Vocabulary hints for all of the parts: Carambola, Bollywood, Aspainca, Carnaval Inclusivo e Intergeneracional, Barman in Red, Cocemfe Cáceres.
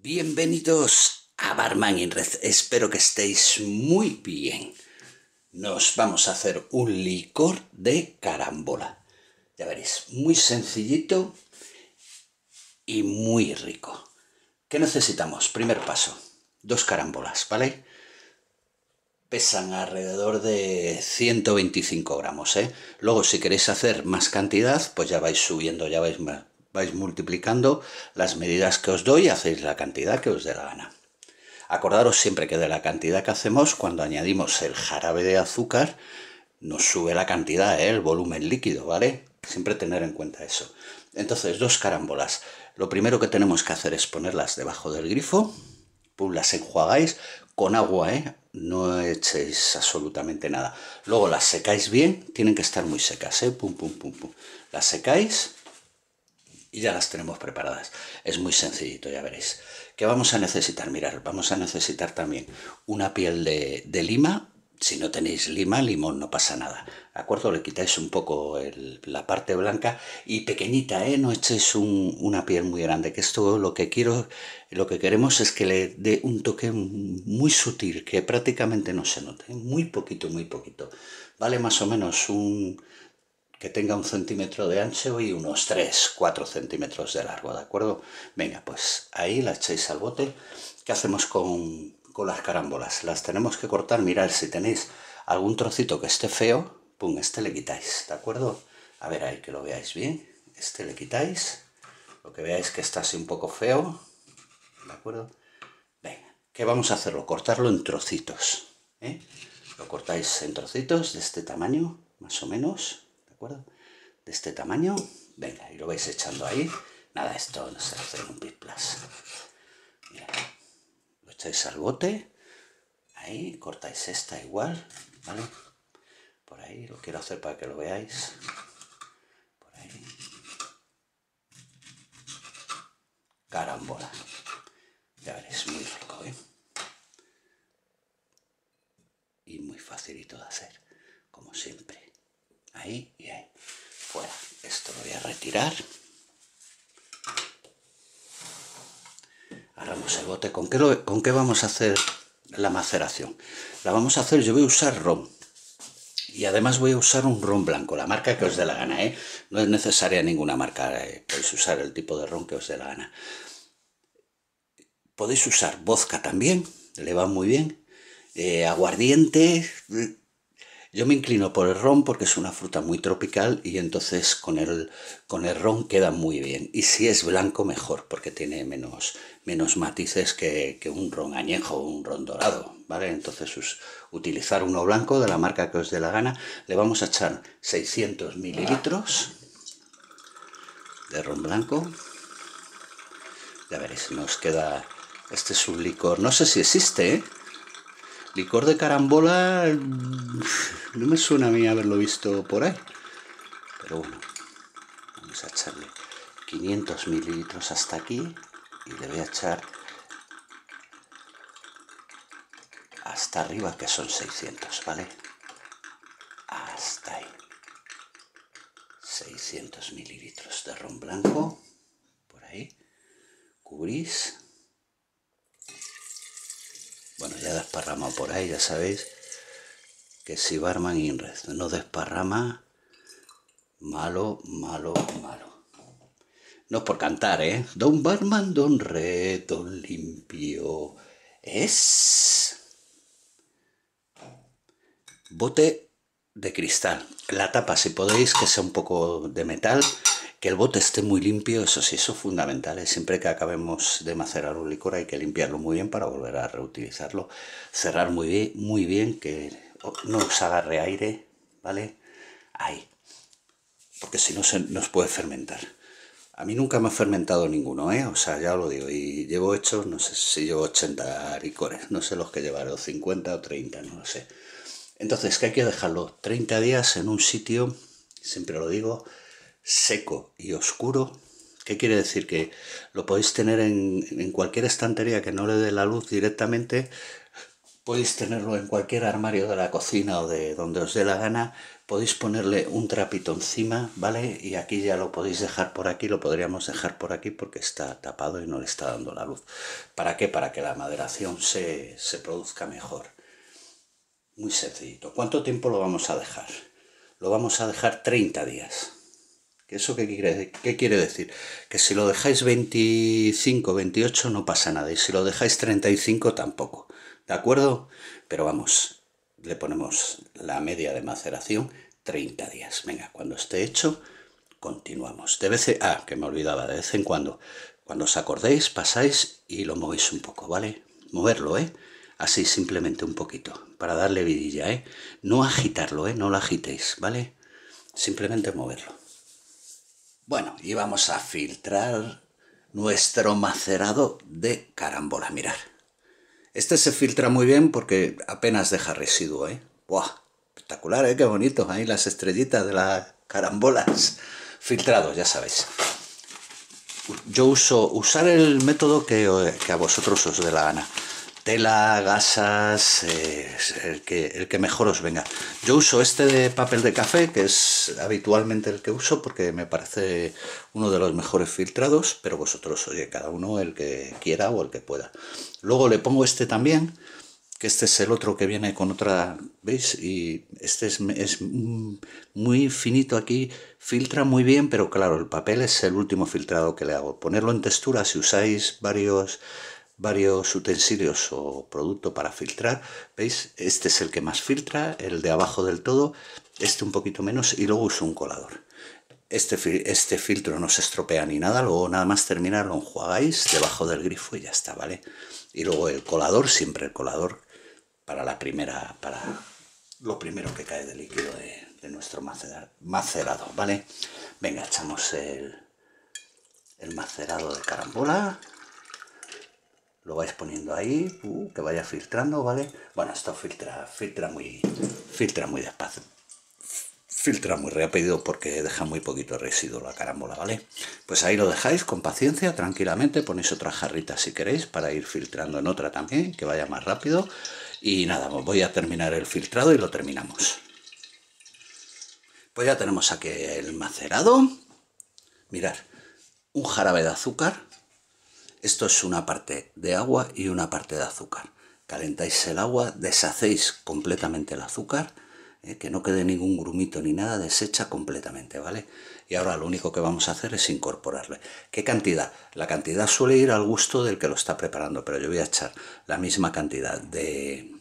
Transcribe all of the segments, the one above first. Bienvenidos a Barman in Red, espero que estéis muy bien. Nos vamos a hacer un licor de carambola. Ya veréis, muy sencillito y muy rico. ¿Qué necesitamos? Primer paso, 2 carambolas, ¿vale? Pesan alrededor de 125 gramos, ¿eh? Luego si queréis hacer más cantidad, pues ya vais subiendo, ya vais más. Vais multiplicando las medidas que os doy y hacéis la cantidad que os dé la gana. Acordaros siempre que de la cantidad que hacemos, cuando añadimos el jarabe de azúcar, nos sube la cantidad, el volumen líquido, ¿vale? Siempre tener en cuenta eso. Entonces, 2 carambolas. Lo primero que tenemos que hacer es ponerlas debajo del grifo, pum, las enjuagáis con agua, no echéis absolutamente nada. Luego las secáis bien, tienen que estar muy secas, pum, pum, pum, pum. Las secáis. Y ya las tenemos preparadas. Es muy sencillito, ya veréis. ¿Qué vamos a necesitar? Mirad, vamos a necesitar también una piel de lima. Si no tenéis lima, limón, no pasa nada. ¿De acuerdo? Le quitáis un poco la parte blanca y pequeñita, no echéis una piel muy grande. Que esto lo que queremos es que le dé un toque muy sutil, que prácticamente no se note. Muy poquito, muy poquito. Vale más o menos que tenga 1 centímetro de ancho y unos 3-4 centímetros de largo, ¿de acuerdo? Venga, pues ahí la echáis al bote. ¿Qué hacemos con las carambolas? Las tenemos que cortar. Mirad, si tenéis algún trocito que esté feo, pum, este le quitáis, ¿de acuerdo? A ver, ahí que lo veáis bien. Este le quitáis, lo que veáis que está así un poco feo, ¿de acuerdo? Venga, ¿qué vamos a hacerlo? Cortarlo en trocitos, Lo cortáis en trocitos de este tamaño, más o menos. De este tamaño, venga, y lo vais echando ahí. Nada, esto no se hace en un pisplas. Lo echáis al bote, ahí, cortáis esta igual, ¿vale? Por ahí, lo quiero hacer para que lo veáis. Por ahí. Carambola. Ya veréis, muy rico, Y muy facilito de hacer, como siempre. Ahí y ahí. Fuera. Esto lo voy a retirar. Agarramos el bote. ¿Con qué vamos a hacer la maceración? La vamos a hacer, yo voy a usar ron. Y además voy a usar un ron blanco, la marca que os dé la gana, No es necesaria ninguna marca, podéis usar el tipo de ron que os dé la gana. Podéis usar vodka también, le va muy bien. Aguardiente. Yo me inclino por el ron porque es una fruta muy tropical y entonces con el ron queda muy bien. Y si es blanco, mejor, porque tiene menos matices que un ron añejo o un ron dorado, ¿vale? Entonces utilizar uno blanco de la marca que os dé la gana. Le vamos a echar 600 mililitros de ron blanco. Ya veréis, nos queda... Este es un licor, no sé si existe, Licor de carambola, no me suena a mí haberlo visto por ahí. Pero bueno, vamos a echarle 500 mililitros hasta aquí y le voy a echar hasta arriba, que son 600, ¿vale? Hasta ahí. 600 mililitros de ron blanco, por ahí. Cubrís. Bueno, ya desparrama por ahí, ya sabéis que si Barman in Red no desparrama, malo, malo, malo. No es por cantar, Don Barman, Don Red, Don Limpio es... Bote de cristal. La tapa, si podéis, que sea un poco de metal, que el bote esté muy limpio, eso sí, eso es fundamental. Siempre que acabemos de macerar un licor hay que limpiarlo muy bien para volver a reutilizarlo. Cerrar muy bien, que no os agarre aire, ¿vale? Ahí. Porque si no, se nos puede fermentar. A mí nunca me ha fermentado ninguno, O sea, ya os lo digo. Y llevo hechos, no sé si llevo 80 licores, no sé los que llevaré, o 50 o 30, no lo sé. Entonces, que hay que dejarlo 30 días en un sitio, siempre lo digo, seco y oscuro. ¿Qué quiere decir? Que lo podéis tener en cualquier estantería que no le dé la luz directamente, Podéis tenerlo en cualquier armario de la cocina o de donde os dé la gana. Podéis ponerle un trapito encima, ¿vale? Y aquí ya lo podéis dejar por aquí, lo podríamos dejar por aquí porque está tapado y no le está dando la luz. ¿Para qué? Para que la maderación se produzca mejor. Muy sencillito. ¿Cuánto tiempo lo vamos a dejar? Lo vamos a dejar 30 días. ¿Eso qué quiere decir? Que si lo dejáis 25, 28 no pasa nada. Y si lo dejáis 35 tampoco. ¿De acuerdo? Pero vamos, le ponemos la media de maceración 30 días. Venga, cuando esté hecho, continuamos. De vez en... Ah, que me olvidaba. De vez en cuando, cuando os acordéis, pasáis y lo movéis un poco, ¿vale? Moverlo, ¿eh? Así simplemente un poquito, para darle vidilla, ¿eh? No agitarlo, ¿eh? No lo agitéis, ¿vale? Simplemente moverlo. Bueno, y vamos a filtrar nuestro macerado de carambola, mirad. Este se filtra muy bien porque apenas deja residuo, ¿eh? ¡Buah! Espectacular, ¿eh? ¡Qué bonito! Ahí las estrellitas de las carambolas. Filtrados, ya sabéis. Yo usar el método que a vosotros os dé la gana. Tela, gasas, el que mejor os venga. Yo uso este de papel de café, que es habitualmente el que uso, porque me parece uno de los mejores filtrados, pero vosotros, oye, cada uno el que quiera o el que pueda. Luego le pongo este también, que este es el otro que viene con otra, ¿veis? Y este es muy finito aquí, filtra muy bien, pero claro, el papel es el último filtrado que le hago. Ponerlo en textura, si usáis varios utensilios o producto para filtrar, ¿veis? Este es el que más filtra, el de abajo del todo, este un poquito menos y luego uso un colador. Este filtro no se estropea ni nada, luego nada más terminar lo enjuagáis debajo del grifo y ya está, ¿vale? Y luego el colador, siempre el colador para lo primero que cae de líquido de nuestro macerado, ¿vale? Venga, echamos el macerado de carambola. Lo vais poniendo ahí, que vaya filtrando, ¿vale? Bueno, esto filtra muy despacio. Filtra muy rápido porque deja muy poquito residuo la carambola, ¿vale? Pues ahí lo dejáis con paciencia, tranquilamente. Ponéis otra jarrita si queréis para ir filtrando en otra también, que vaya más rápido. Y nada, pues voy a terminar el filtrado y lo terminamos. Pues ya tenemos aquí el macerado. Mirad, un jarabe de azúcar. Esto es una parte de agua y una parte de azúcar. Calentáis el agua, deshacéis completamente el azúcar, que no quede ningún grumito ni nada, deshecha completamente, ¿vale? Y ahora lo único que vamos a hacer es incorporarle. ¿Qué cantidad? La cantidad suele ir al gusto del que lo está preparando, pero yo voy a echar la misma cantidad de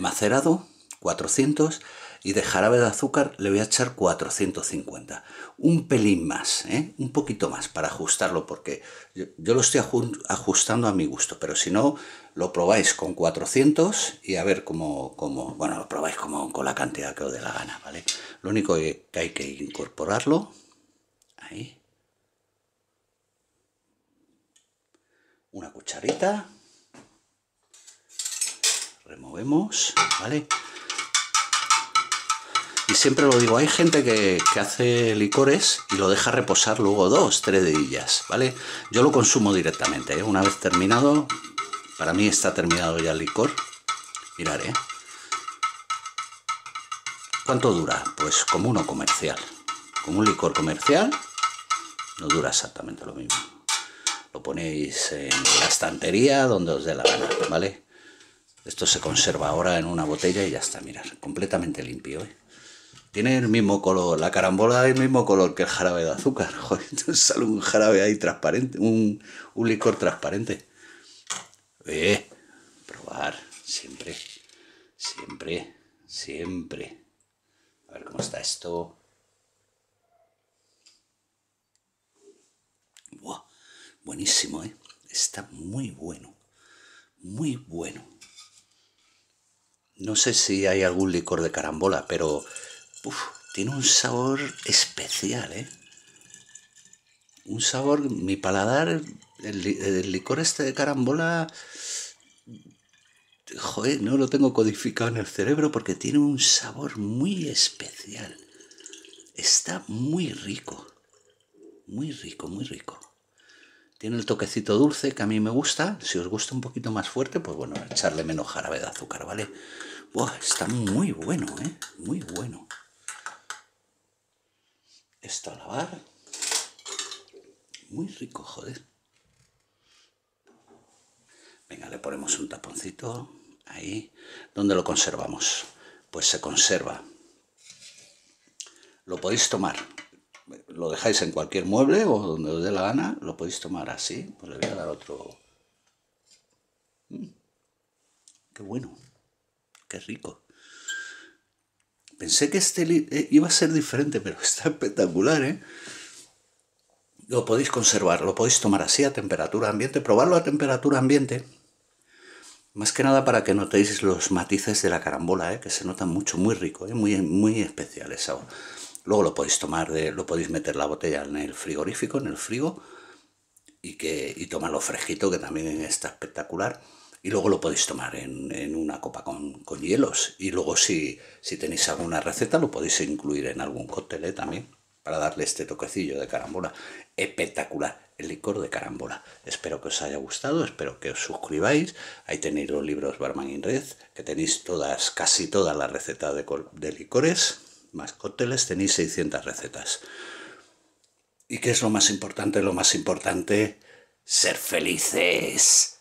macerado, 400, y de jarabe de azúcar le voy a echar 450, un pelín más, ¿eh? Un poquito más para ajustarlo, porque yo lo estoy ajustando a mi gusto, pero si no, lo probáis con 400 y a ver cómo bueno, lo probáis con la cantidad que os dé la gana, ¿vale? Lo único que hay que incorporarlo, ahí, una cucharita, removemos, ¿vale? Y siempre lo digo, hay gente que hace licores y lo deja reposar luego 2, 3 días, ¿vale? Yo lo consumo directamente, ¿eh? Una vez terminado, para mí está terminado ya el licor. Mirad, ¿eh? ¿Cuánto dura? Pues como uno comercial. Como un licor comercial, no dura exactamente lo mismo. Lo ponéis en la estantería donde os dé la gana, ¿vale? Esto se conserva ahora en una botella y ya está, mirad, completamente limpio, ¿eh? Tiene el mismo color, la carambola el mismo color que el jarabe de azúcar. Joder, sale un jarabe ahí transparente, un licor transparente. Probar, siempre, siempre, siempre. A ver cómo está esto. Buah, buenísimo, ¿eh? Está muy bueno, muy bueno. No sé si hay algún licor de carambola, pero... Uf, tiene un sabor especial, ¿eh? Un sabor, mi paladar, el licor este de carambola, joder, no lo tengo codificado en el cerebro porque tiene un sabor muy especial. Está muy rico, muy rico, muy rico. Tiene el toquecito dulce que a mí me gusta. Si os gusta un poquito más fuerte, pues bueno, echarle menos jarabe de azúcar, ¿vale? Buah, está muy bueno, ¿eh? Muy bueno. Esto a lavar. Muy rico, joder. Venga, le ponemos un taponcito. Ahí. ¿Dónde lo conservamos? Pues se conserva. Lo podéis tomar. Lo dejáis en cualquier mueble o donde os dé la gana, lo podéis tomar así. Pues le voy a dar otro. Qué bueno, qué rico. Pensé que este iba a ser diferente, pero está espectacular, ¿eh? Lo podéis conservar, lo podéis tomar así a temperatura ambiente, probarlo a temperatura ambiente. Más que nada para que notéis los matices de la carambola, ¿eh? Que se notan mucho, muy rico, ¿eh? Muy, muy especial esa. Luego lo podéis tomar, lo podéis meter la botella en el frigorífico, en el frigo, y tomarlo fresquito, que también está espectacular. Y luego lo podéis tomar en una copa con hielos. Y luego si tenéis alguna receta lo podéis incluir en algún cóctel, ¿eh? También, para darle este toquecillo de carambola. Espectacular, el licor de carambola. Espero que os haya gustado, espero que os suscribáis. Ahí tenéis los libros Barman in Red, que tenéis casi todas las recetas de licores. Más cócteles, tenéis 600 recetas. ¿Y qué es lo más importante? Lo más importante, ser felices.